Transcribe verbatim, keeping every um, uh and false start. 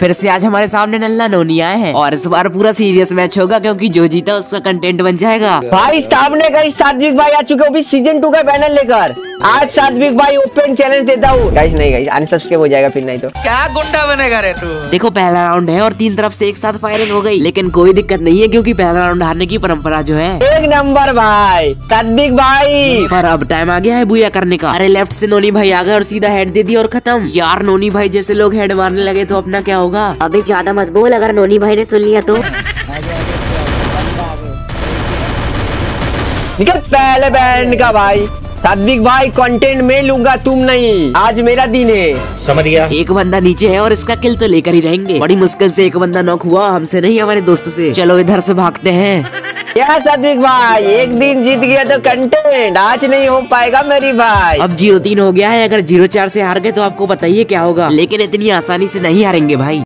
फिर से आज हमारे सामने नल्ला नोनी आए हैं और इस बार पूरा सीरियस मैच होगा क्योंकि जो जीता उसका कंटेंट बन जाएगा। भाई सामने का सात्विक भाई आ चुके अभी सीजन टू का बैनर लेकर। आज सात्विक भाई ओपन चैलेंज देता हूँ। गाइस नहीं गाइस अनसब्सक्राइब हो जाएगा फिर, नहीं तो क्या गुंडा बनेगा रे तू। देखो पहला राउंड है और तीन तरफ से एक साथ फायरिंग हो गई, लेकिन कोई दिक्कत नहीं है क्योंकि पहला राउंड हारने की परंपरा जो है एक नंबर भाई सात्विक भाई। पर अब टाइम आ गया है बुया करने का। अरे लेफ्ट से नोनी भाई आ गए और सीधा हेड दे दी और खत्म। यार नोनी भाई जैसे लोग हेड मारने लगे तो अपना क्या होगा। अभी ज्यादा मत बोल, अगर नोनी भाई ने सुन लिया तो। निकल पहले बैंड का भाई सात्विक भाई, कंटेंट में लूंगा तुम नहीं, आज मेरा दिन है समझ गया। एक बंदा नीचे है और इसका किल तो लेकर ही रहेंगे। बड़ी मुश्किल से एक बंदा नॉक हुआ, हमसे नहीं हमारे दोस्तों से। चलो इधर से भागते हैं। क्या सात्विक भाई एक दिन जीत गया तो कंटेंट आज नहीं हो पाएगा मेरी भाई। अब जीरो तीन हो गया है, अगर जीरो चार से हार गए तो आपको बताइए क्या होगा, लेकिन इतनी आसानी से नहीं हारेंगे भाई।